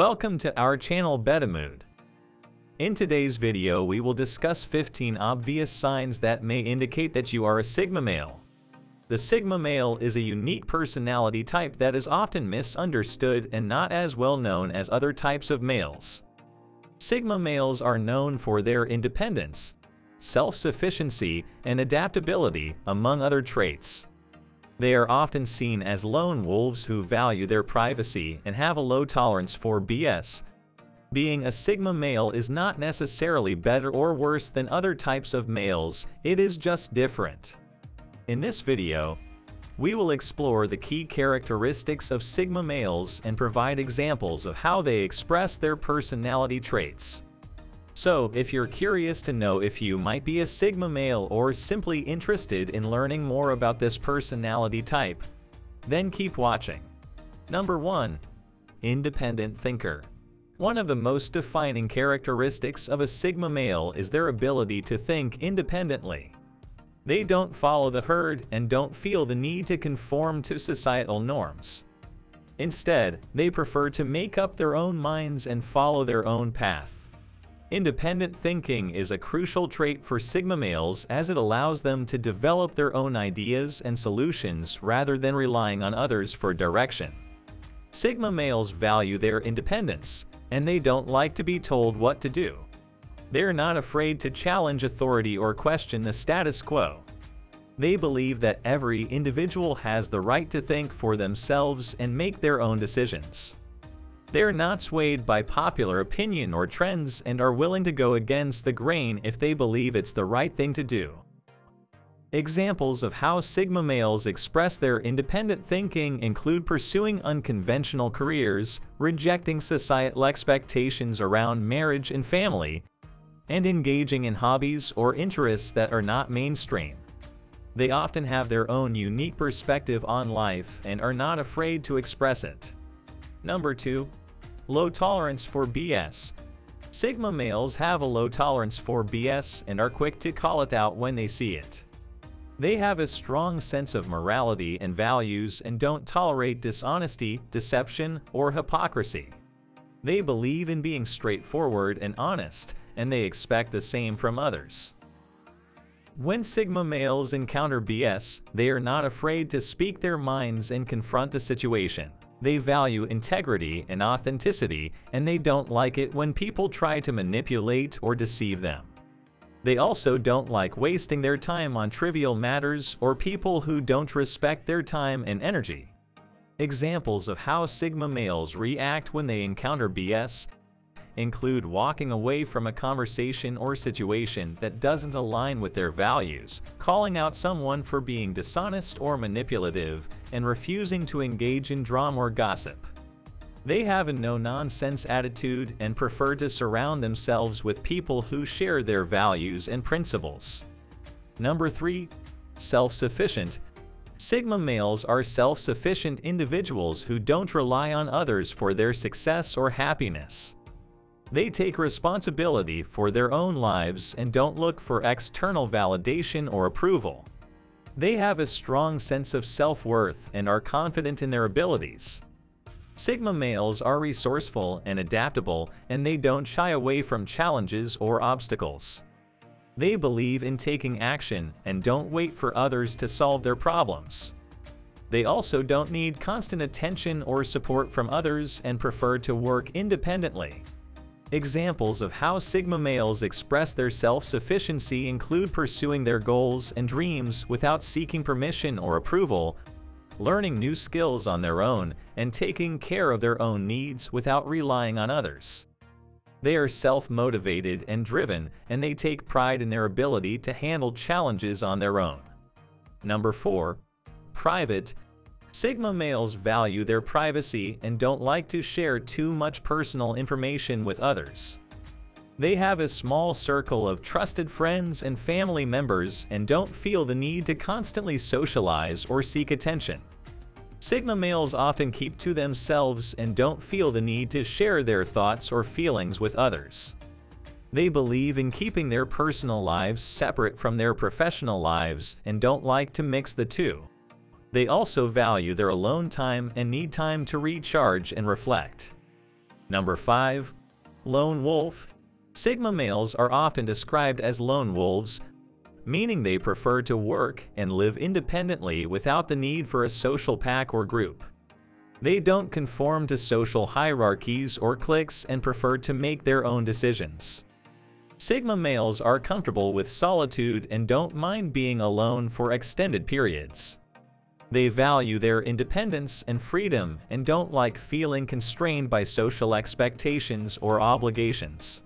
Welcome to our channel Better Mood. In today's video we will discuss 15 obvious signs that may indicate that you are a Sigma male. The Sigma male is a unique personality type that is often misunderstood and not as well known as other types of males. Sigma males are known for their independence, self-sufficiency, and adaptability, among other traits. They are often seen as lone wolves who value their privacy and have a low tolerance for BS. Being a Sigma male is not necessarily better or worse than other types of males, it is just different. In this video, we will explore the key characteristics of Sigma males and provide examples of how they express their personality traits. So, if you're curious to know if you might be a Sigma male or simply interested in learning more about this personality type, then keep watching. Number 1. Independent thinker. One of the most defining characteristics of a Sigma male is their ability to think independently. They don't follow the herd and don't feel the need to conform to societal norms. Instead, they prefer to make up their own minds and follow their own path. Independent thinking is a crucial trait for Sigma males as it allows them to develop their own ideas and solutions rather than relying on others for direction. Sigma males value their independence, and they don't like to be told what to do. They're not afraid to challenge authority or question the status quo. They believe that every individual has the right to think for themselves and make their own decisions. They're not swayed by popular opinion or trends and are willing to go against the grain if they believe it's the right thing to do. Examples of how Sigma males express their independent thinking include pursuing unconventional careers, rejecting societal expectations around marriage and family, and engaging in hobbies or interests that are not mainstream. They often have their own unique perspective on life and are not afraid to express it. Number 2. Low tolerance for BS. Sigma males have a low tolerance for BS and are quick to call it out when they see it. They have a strong sense of morality and values and don't tolerate dishonesty, deception, or hypocrisy. They believe in being straightforward and honest, and they expect the same from others. When Sigma males encounter BS, they are not afraid to speak their minds and confront the situation. They value integrity and authenticity, and they don't like it when people try to manipulate or deceive them. They also don't like wasting their time on trivial matters or people who don't respect their time and energy. Examples of how Sigma males react when they encounter BS include walking away from a conversation or situation that doesn't align with their values, calling out someone for being dishonest or manipulative, and refusing to engage in drama or gossip. They have a no-nonsense attitude and prefer to surround themselves with people who share their values and principles. Number 3. Self-sufficient. Sigma males are self-sufficient individuals who don't rely on others for their success or happiness. They take responsibility for their own lives and don't look for external validation or approval. They have a strong sense of self-worth and are confident in their abilities. Sigma males are resourceful and adaptable, and they don't shy away from challenges or obstacles. They believe in taking action and don't wait for others to solve their problems. They also don't need constant attention or support from others and prefer to work independently. Examples of how Sigma males express their self-sufficiency include pursuing their goals and dreams without seeking permission or approval, learning new skills on their own, and taking care of their own needs without relying on others. They are self-motivated and driven, and they take pride in their ability to handle challenges on their own. Number 4. Private. Sigma males value their privacy and don't like to share too much personal information with others. They have a small circle of trusted friends and family members and don't feel the need to constantly socialize or seek attention. Sigma males often keep to themselves and don't feel the need to share their thoughts or feelings with others. They believe in keeping their personal lives separate from their professional lives and don't like to mix the two. They also value their alone time and need time to recharge and reflect. Number 5. Lone wolf. Sigma males are often described as lone wolves, meaning they prefer to work and live independently without the need for a social pack or group. They don't conform to social hierarchies or cliques and prefer to make their own decisions. Sigma males are comfortable with solitude and don't mind being alone for extended periods. They value their independence and freedom and don't like feeling constrained by social expectations or obligations.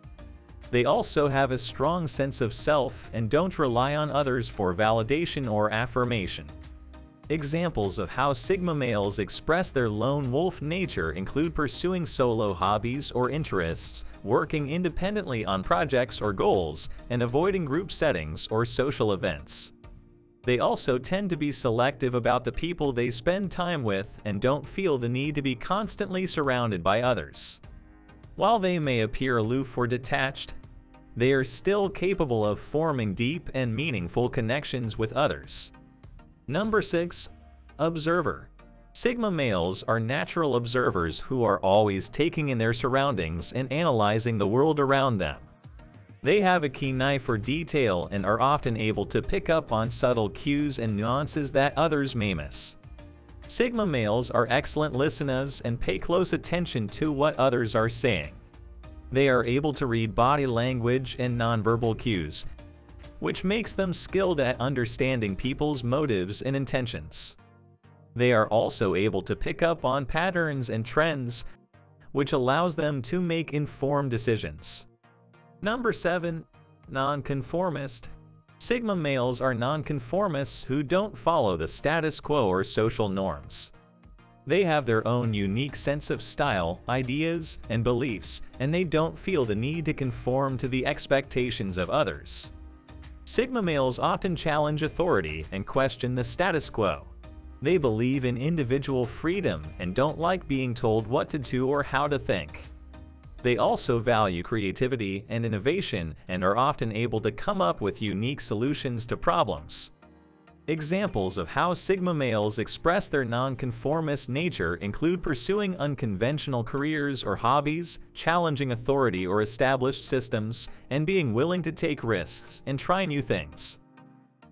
They also have a strong sense of self and don't rely on others for validation or affirmation. Examples of how Sigma males express their lone wolf nature include pursuing solo hobbies or interests, working independently on projects or goals, and avoiding group settings or social events. They also tend to be selective about the people they spend time with and don't feel the need to be constantly surrounded by others. While they may appear aloof or detached, they are still capable of forming deep and meaningful connections with others. Number 6. Observer. Sigma males are natural observers who are always taking in their surroundings and analyzing the world around them. They have a keen eye for detail and are often able to pick up on subtle cues and nuances that others may miss. Sigma males are excellent listeners and pay close attention to what others are saying. They are able to read body language and nonverbal cues, which makes them skilled at understanding people's motives and intentions. They are also able to pick up on patterns and trends, which allows them to make informed decisions. Number 7. Nonconformist. Sigma males are nonconformists who don't follow the status quo or social norms. They have their own unique sense of style, ideas, and beliefs, and they don't feel the need to conform to the expectations of others. Sigma males often challenge authority and question the status quo. They believe in individual freedom and don't like being told what to do or how to think. They also value creativity and innovation and are often able to come up with unique solutions to problems. Examples of how Sigma males express their nonconformist nature include pursuing unconventional careers or hobbies, challenging authority or established systems, and being willing to take risks and try new things.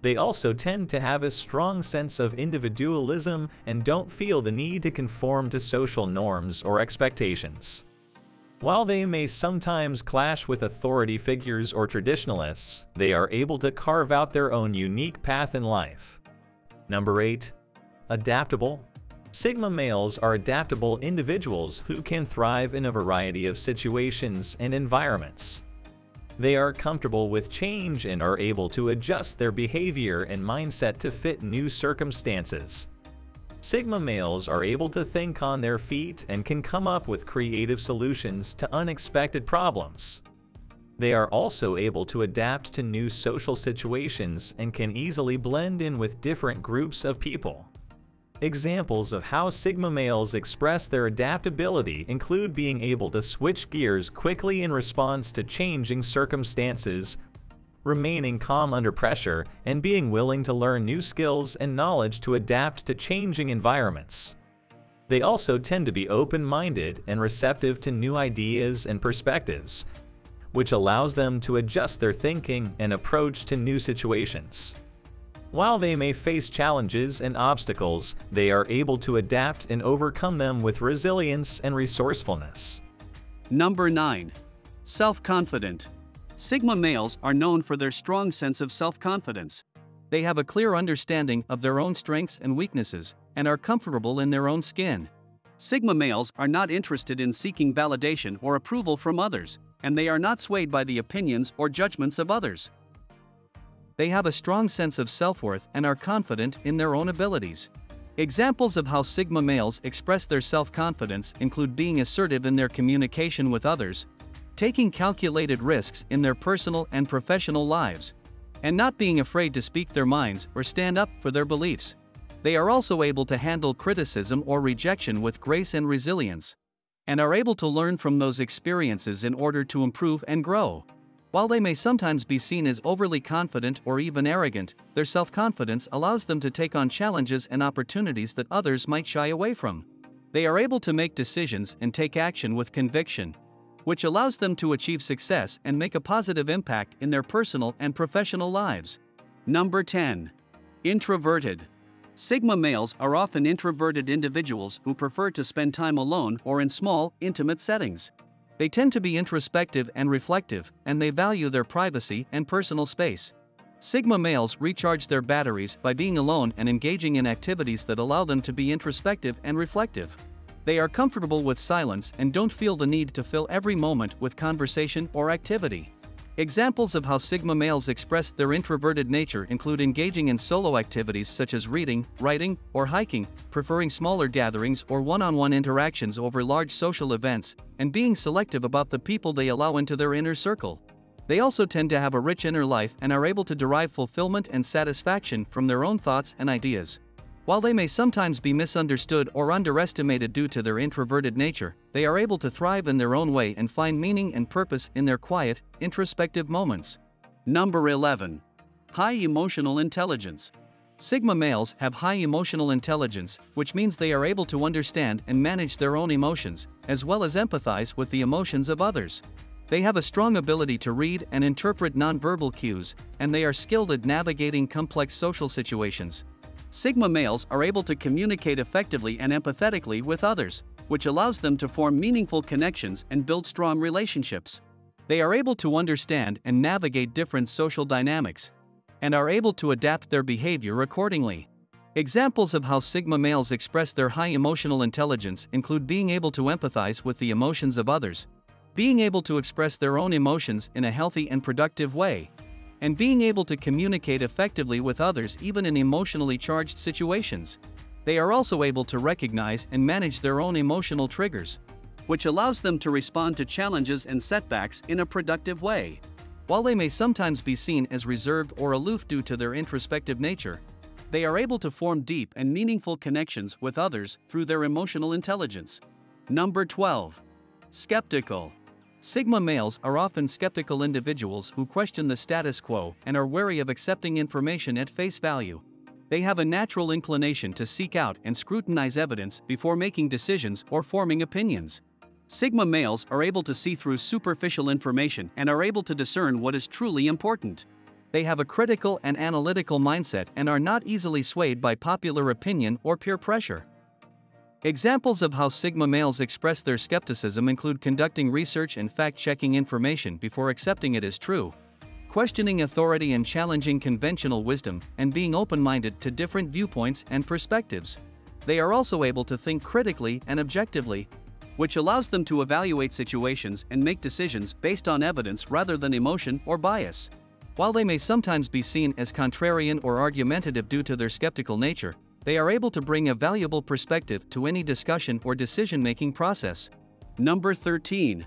They also tend to have a strong sense of individualism and don't feel the need to conform to social norms or expectations. While they may sometimes clash with authority figures or traditionalists, they are able to carve out their own unique path in life. Number 8. Adaptable. Sigma males are adaptable individuals who can thrive in a variety of situations and environments. They are comfortable with change and are able to adjust their behavior and mindset to fit new circumstances. Sigma males are able to think on their feet and can come up with creative solutions to unexpected problems. They are also able to adapt to new social situations and can easily blend in with different groups of people. Examples of how Sigma males express their adaptability include being able to switch gears quickly in response to changing circumstances, remaining calm under pressure, and being willing to learn new skills and knowledge to adapt to changing environments. They also tend to be open-minded and receptive to new ideas and perspectives, which allows them to adjust their thinking and approach to new situations. While they may face challenges and obstacles, they are able to adapt and overcome them with resilience and resourcefulness. Number 9. Self-confident. Sigma males are known for their strong sense of self-confidence. They have a clear understanding of their own strengths and weaknesses, and are comfortable in their own skin. Sigma males are not interested in seeking validation or approval from others, and they are not swayed by the opinions or judgments of others. They have a strong sense of self-worth and are confident in their own abilities. Examples of how Sigma males express their self-confidence include being assertive in their communication with others, taking calculated risks in their personal and professional lives, and not being afraid to speak their minds or stand up for their beliefs. They are also able to handle criticism or rejection with grace and resilience, and are able to learn from those experiences in order to improve and grow. While they may sometimes be seen as overly confident or even arrogant, their self-confidence allows them to take on challenges and opportunities that others might shy away from. they are able to make decisions and take action with conviction, which allows them to achieve success and make a positive impact in their personal and professional lives. Number 10. Introverted. Sigma males are often introverted individuals who prefer to spend time alone or in small, intimate settings. They tend to be introspective and reflective, and they value their privacy and personal space. Sigma males recharge their batteries by being alone and engaging in activities that allow them to be introspective and reflective. They are comfortable with silence and don't feel the need to fill every moment with conversation or activity. Examples of how Sigma males express their introverted nature include engaging in solo activities such as reading, writing, or hiking, preferring smaller gatherings or one-on-one interactions over large social events, and being selective about the people they allow into their inner circle. They also tend to have a rich inner life and are able to derive fulfillment and satisfaction from their own thoughts and ideas. While they may sometimes be misunderstood or underestimated due to their introverted nature, they are able to thrive in their own way and find meaning and purpose in their quiet, introspective moments. Number 11. High emotional intelligence. Sigma males have high emotional intelligence, which means they are able to understand and manage their own emotions, as well as empathize with the emotions of others. They have a strong ability to read and interpret nonverbal cues, and they are skilled at navigating complex social situations. Sigma males are able to communicate effectively and empathetically with others, which allows them to form meaningful connections and build strong relationships. They are able to understand and navigate different social dynamics, and are able to adapt their behavior accordingly. Examples of how Sigma males express their high emotional intelligence include being able to empathize with the emotions of others, being able to express their own emotions in a healthy and productive way, and being able to communicate effectively with others even in emotionally charged situations. They are also able to recognize and manage their own emotional triggers, which allows them to respond to challenges and setbacks in a productive way. While they may sometimes be seen as reserved or aloof due to their introspective nature, they are able to form deep and meaningful connections with others through their emotional intelligence. Number 12. Skeptical. Sigma males are often skeptical individuals who question the status quo and are wary of accepting information at face value. They have a natural inclination to seek out and scrutinize evidence before making decisions or forming opinions. Sigma males are able to see through superficial information and are able to discern what is truly important. They have a critical and analytical mindset and are not easily swayed by popular opinion or peer pressure. Examples of how Sigma males express their skepticism include conducting research and fact-checking information before accepting it as true, questioning authority and challenging conventional wisdom, and being open-minded to different viewpoints and perspectives. They are also able to think critically and objectively, which allows them to evaluate situations and make decisions based on evidence rather than emotion or bias. While they may sometimes be seen as contrarian or argumentative due to their skeptical nature, they are able to bring a valuable perspective to any discussion or decision-making process. Number 13.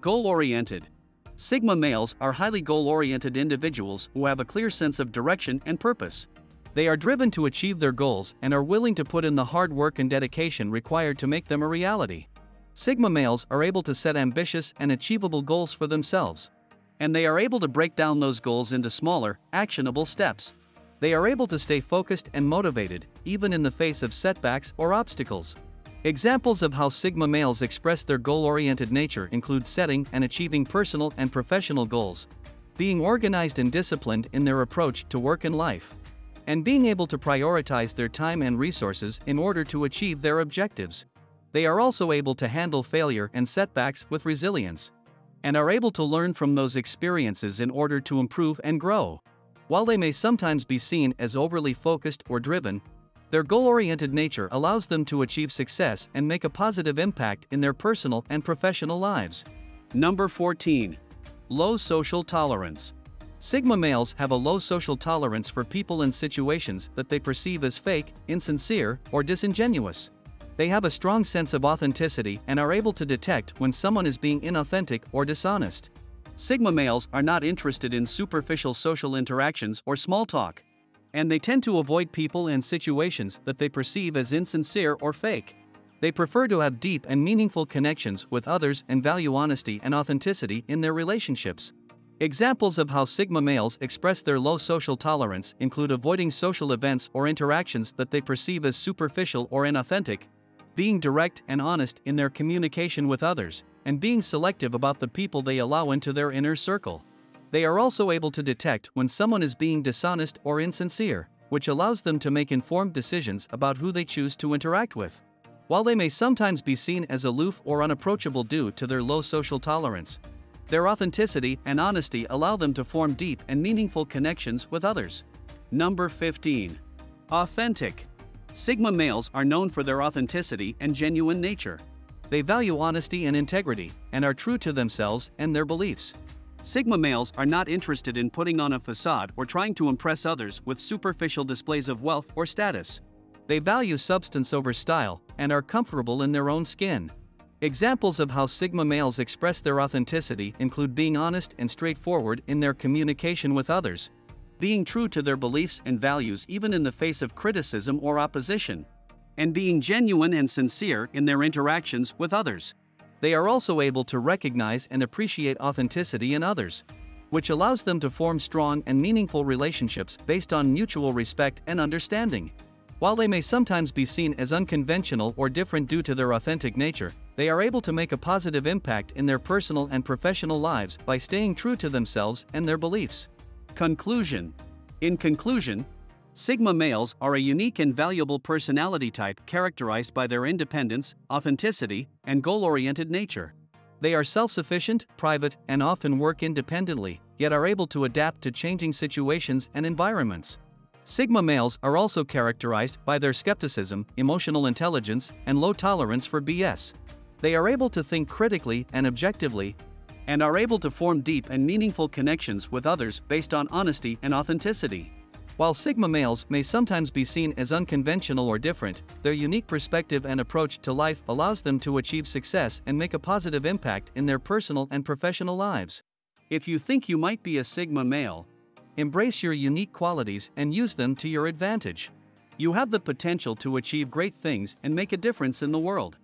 Goal-oriented. Sigma males are highly goal-oriented individuals who have a clear sense of direction and purpose. They are driven to achieve their goals and are willing to put in the hard work and dedication required to make them a reality. Sigma males are able to set ambitious and achievable goals for themselves, and they are able to break down those goals into smaller, actionable steps. They are able to stay focused and motivated, even in the face of setbacks or obstacles. Examples of how Sigma males express their goal-oriented nature include setting and achieving personal and professional goals, being organized and disciplined in their approach to work and life, and being able to prioritize their time and resources in order to achieve their objectives. They are also able to handle failure and setbacks with resilience, and are able to learn from those experiences in order to improve and grow. While they may sometimes be seen as overly focused or driven, their goal-oriented nature allows them to achieve success and make a positive impact in their personal and professional lives. Number 14. Low social tolerance. Sigma males have a low social tolerance for people and situations that they perceive as fake, insincere, or disingenuous. They have a strong sense of authenticity and are able to detect when someone is being inauthentic or dishonest. Sigma males are not interested in superficial social interactions or small talk, and they tend to avoid people and situations that they perceive as insincere or fake. They prefer to have deep and meaningful connections with others and value honesty and authenticity in their relationships. Examples of how Sigma males express their low social tolerance include avoiding social events or interactions that they perceive as superficial or inauthentic, being direct and honest in their communication with others, and being selective about the people they allow into their inner circle. They are also able to detect when someone is being dishonest or insincere, which allows them to make informed decisions about who they choose to interact with. While they may sometimes be seen as aloof or unapproachable due to their low social tolerance, their authenticity and honesty allow them to form deep and meaningful connections with others. Number 15. Authentic. Sigma males are known for their authenticity and genuine nature. They value honesty and integrity, and are true to themselves and their beliefs. Sigma males are not interested in putting on a facade or trying to impress others with superficial displays of wealth or status. They value substance over style, and are comfortable in their own skin. Examples of how Sigma males express their authenticity include being honest and straightforward in their communication with others, being true to their beliefs and values even in the face of criticism or opposition, and being genuine and sincere in their interactions with others. They are also able to recognize and appreciate authenticity in others, which allows them to form strong and meaningful relationships based on mutual respect and understanding. While they may sometimes be seen as unconventional or different due to their authentic nature, they are able to make a positive impact in their personal and professional lives by staying true to themselves and their beliefs. Conclusion. In conclusion, Sigma males are a unique and valuable personality type characterized by their independence, authenticity, and goal-oriented nature. They are self-sufficient, private, and often work independently, yet are able to adapt to changing situations and environments. Sigma males are also characterized by their skepticism, emotional intelligence, and low tolerance for BS. They are able to think critically and objectively, and are able to form deep and meaningful connections with others based on honesty and authenticity. While Sigma males may sometimes be seen as unconventional or different, their unique perspective and approach to life allows them to achieve success and make a positive impact in their personal and professional lives. If you think you might be a Sigma male, embrace your unique qualities and use them to your advantage. You have the potential to achieve great things and make a difference in the world.